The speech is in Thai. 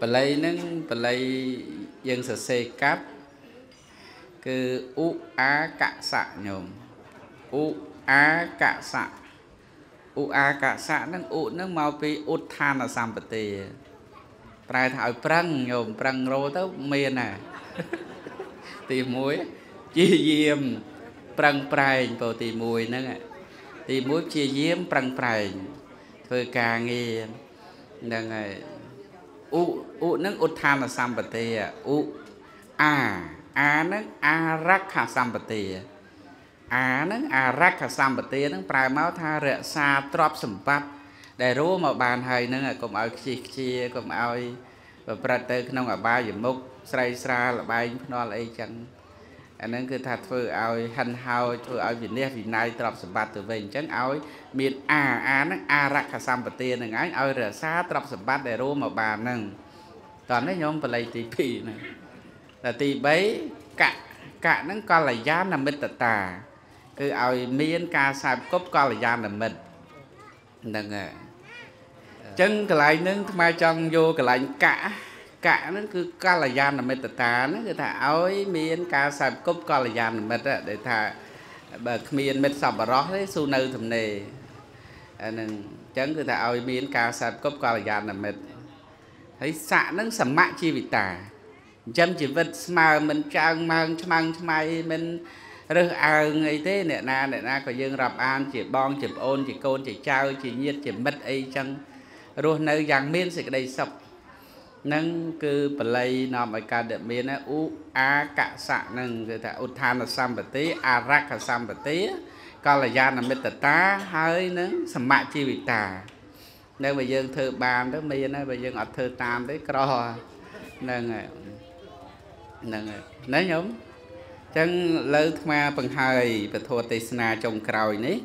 ปลายนั่งปลายยังเสเซกับคืออุอากะสะโยมอุอากะสะอุอากะสะนั่งอุนั่งมาปีอุทานอสัมปติปลายถ่ายปรังโยมปรังโรเต้าเมียน่ะตีมวยจีเยี่ยมปรังปลายโปตีมวยนั่งตีมวยจีเยี่ยมปรังปลายเธอกาเงียนนั่งไงอุอุนั่งอุทานอสัมปติอุอาอานั่งอารักขะสัมปติอานั่งอารักขะสัมปตินั่งปลายเมาท่าเรือซาตรอบสมบัติได้รู้มาบานไฮนั่งก็มาขี้เชียก็มาเอาแบบประเตยน้องอ่ะบายอยู่มุกใส่ซาละบายนอนอะไรจังอันนั้นคือถัดฝือเอาหันเฮาฝือเอาวินเนียวินายตรอบสมบัติตัวเองจังเอามีอาอานั่งอารักขะสัมปตินั่งเอาเรือซาตรอบสมบัติได้รู้มาบานนั่งตอนนี้ยมไปเลยตีพีนั่งแต่ตีใบกะกะนั่งก็เลยยานนำมิตรตาคือเอาเมียนกาสายกบก็เลยยานนำมิตรนั่งไงจังกลายนึงมาจังโยกลายกะกะนั่นคือกาลยานนมิตรตานั่นคือถ้าเอาเมียนกาสายกบก็เลยยานนำมิตรเดี๋ยวถ้าแบบเมียนมิตรสับร้อนได้สูนเอาทำเนยนั่งจังคือถ้าเอาเมียนกาสายกบก็เลยยานนำมิตรให้สะนั่งสมะชีวิตตาจำชีวิตมาเหมือนจางมังชมังชมัยมันเรื่องอ่างไอ้เต้เนี่ยนาก็ยังรับอ่านจีบบองจีบโอนจีโกนจีเจ้าจีเงียดจีมัดไอ้จังรู้ในอย่างเมียนสิกได้สับนั่นคือปลายนอมไอ้การเดิมเมียนนะอุอากะสะนั่นคือแต่อุทานสัมปติอารักขสัมปติก็เลยยานมิตรตาเฮ้ยนั่นสมะชีวิตตานั่นไปยังเธอบานแล้วเมียนนะไปยังอัดเธอตามได้กรอนั่นไงนั่นนั่นยมจังเลิกมาปังไฮปะโทเตสนาจงกรอยนี้